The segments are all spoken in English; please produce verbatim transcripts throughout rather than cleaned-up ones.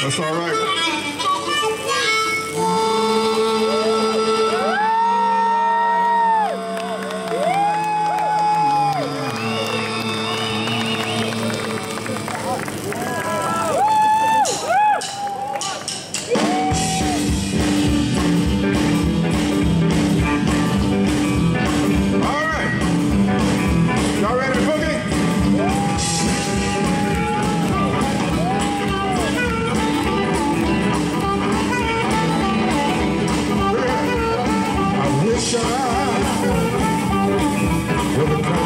That's all right. How? Come on,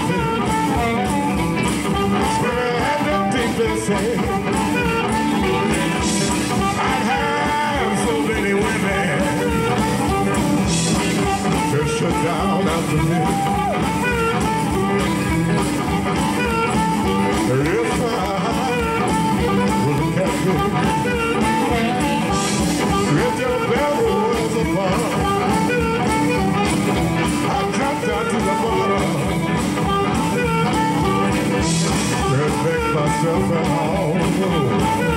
Mister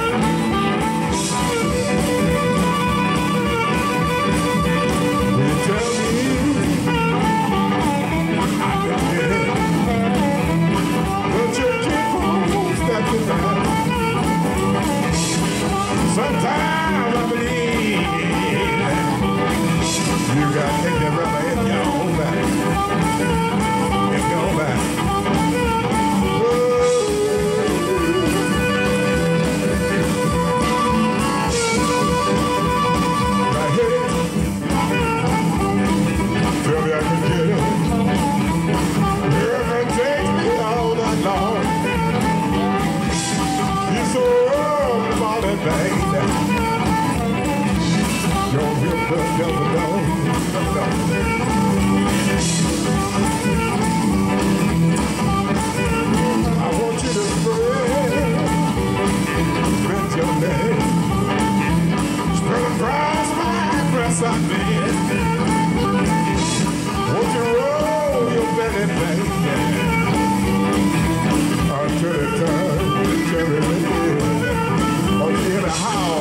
How.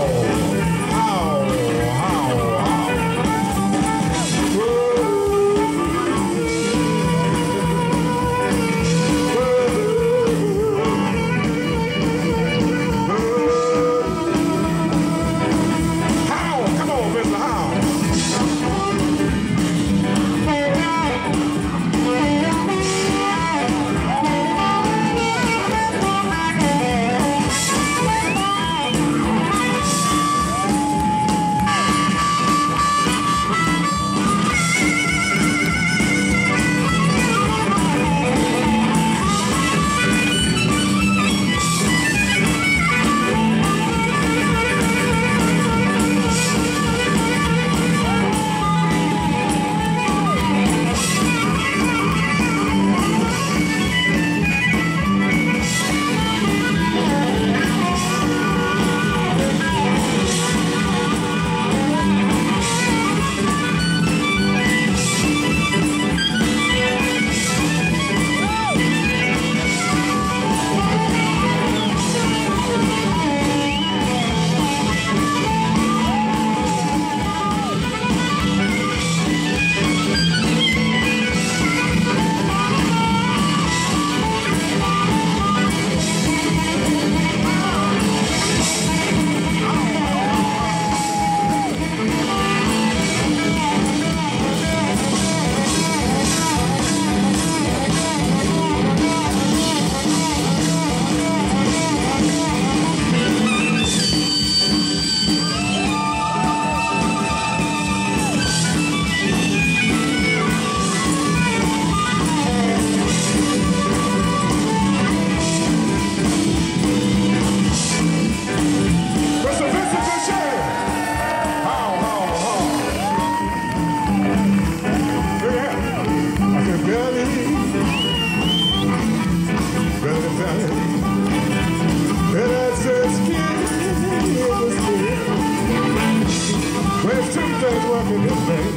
day's work in this day.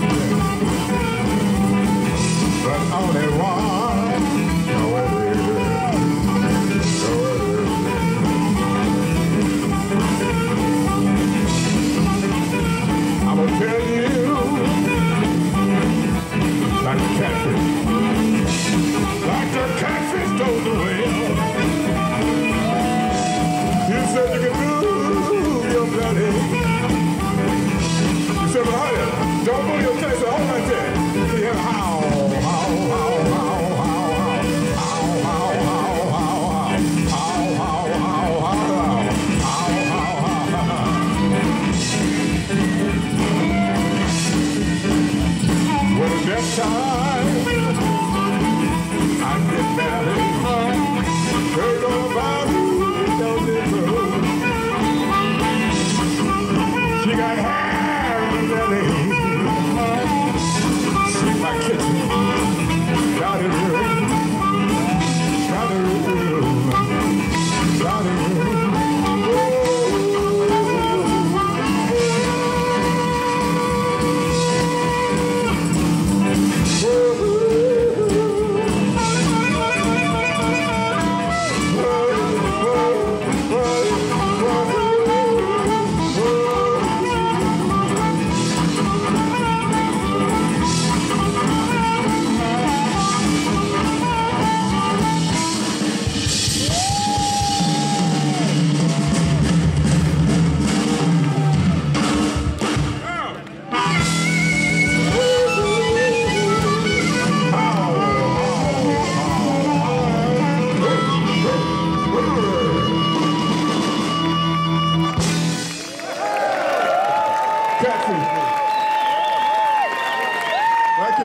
But only one knoweth the good, knoweth I will tell you, like a catfish, like the catfish told the whale. You said you could do. Don't move your place, hold right there. See him howl, howl, howl, howl, howl, howl, howl, howl, howl, howl, howl, howl, howl. When it's that time, I get married. They go by me, don't they move? She got hair in her belly. Catfish.